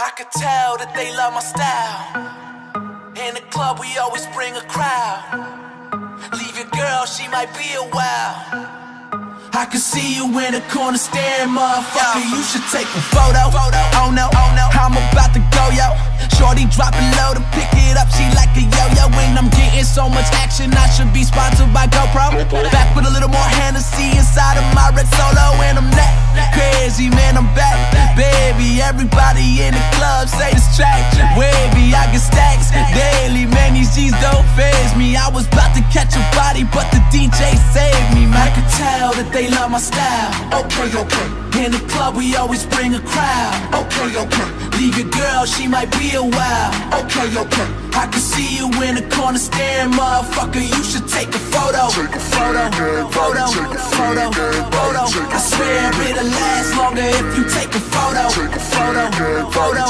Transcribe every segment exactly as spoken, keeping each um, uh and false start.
I could tell that they love my style. In the club we always bring a crowd. Leave your girl, she might be a while. I can see you in the corner staring, motherfucker. You should take a photo. Oh no, oh no, I'm about to go, yo. Shorty dropping low to pick it up, she like a yo-yo. And I'm getting so much action, I should be sponsored by GoPro. Back with a little more Hennessy inside of my Red Solo. And I'm that crazy, man, I'm back. Baby, everybody in the club say this track wavy, I get stacks daily. Man, these G's don't faze me. I was about to catch a body, but the D J saved me, man. I could tell that they They love my style. Okay, okay. In the club we always bring a crowd. Okay, okay. Leave your girl, she might be a while. Okay, okay. I can see you in the corner staring, motherfucker. You should take a photo. Take a photo, photo, photo, photo. I swear it'll last longer if you take a photo. Take a photo, photo,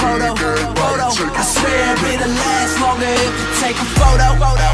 photo, photo. I swear it'll last longer if you take a photo.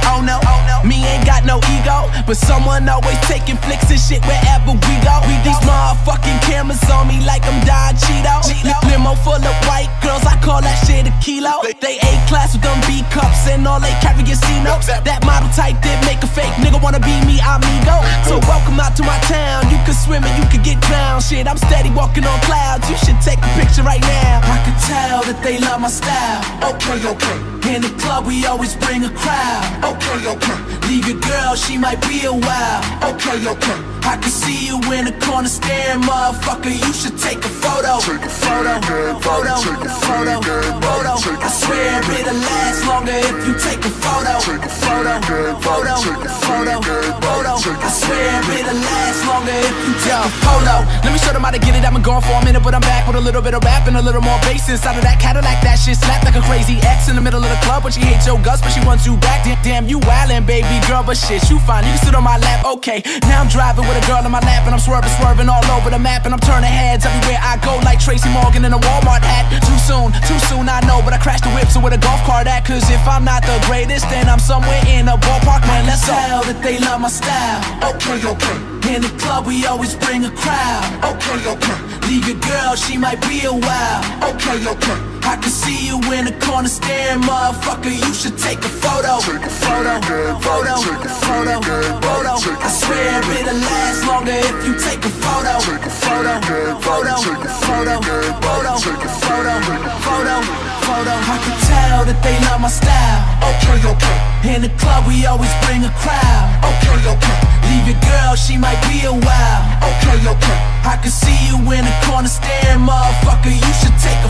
Oh no, oh no. Me ain't got no ego, but someone always taking flicks and shit. Wherever we go, we these motherfucking cameras on me like I'm Don Cheadle. Limo full of white girls, I call that shit a kilo. They A-class with them B-cups and all they carry is C-notes. That model type did make a fake nigga wanna be me, amigo. So welcome out to my town, you can swim and you can get drowned. Shit, I'm steady walking on clouds, you should take a picture right now. I can tell that they love my style. Okay, okay. In the club we always bring a crowd. Okay, okay. Leave your girl, she might be a while. Okay, okay. I can see you in the corner staring, motherfucker. You should take a photo. Take a photo, photo, photo, photo. I swear it'll last longer if you take a photo. Take a photo, photo, photo, photo. I swear it'll last longer if you take a photo. Let me show them how to get it. I've been gone for a minute, but I'm back with a little bit of rap and a little more bass inside of that Cadillac. That shit slapped like a crazy ex in the middle of the club, but she hates your guts, but she wants you back. Damn, damn, you wildin', baby girl, but shit, you fine. You can sit on my lap, okay? Now I'm driving with a girl in my lap and I'm swerving, swerving all over the map, and I'm turning heads everywhere I go like Tracy Morgan in a Walmart hat. Too soon, too soon, I know, but I crashed the whip, so where the golf cart at? Cause if I'm not the greatest, then I'm somewhere in a ballpark, man, let's go. I can tell that they love my style. Okay, okay. In the club we always bring a crowd. Okay, okay. Leave your girl, she might be a while. Okay, okay. I can see you in the corner staring, motherfucker. You should take a photo. Take a photo, photo, photo, photo. I swear it'll last longer if you take a photo. Take a photo, photo, photo, photo, photo, photo, photo. I can tell that they love my style. Okay, okay. In the club we always bring a crowd. Okay, okay. Leave your girl, she might be a while. Okay, okay. I can see you in the corner staring, motherfucker. You should take a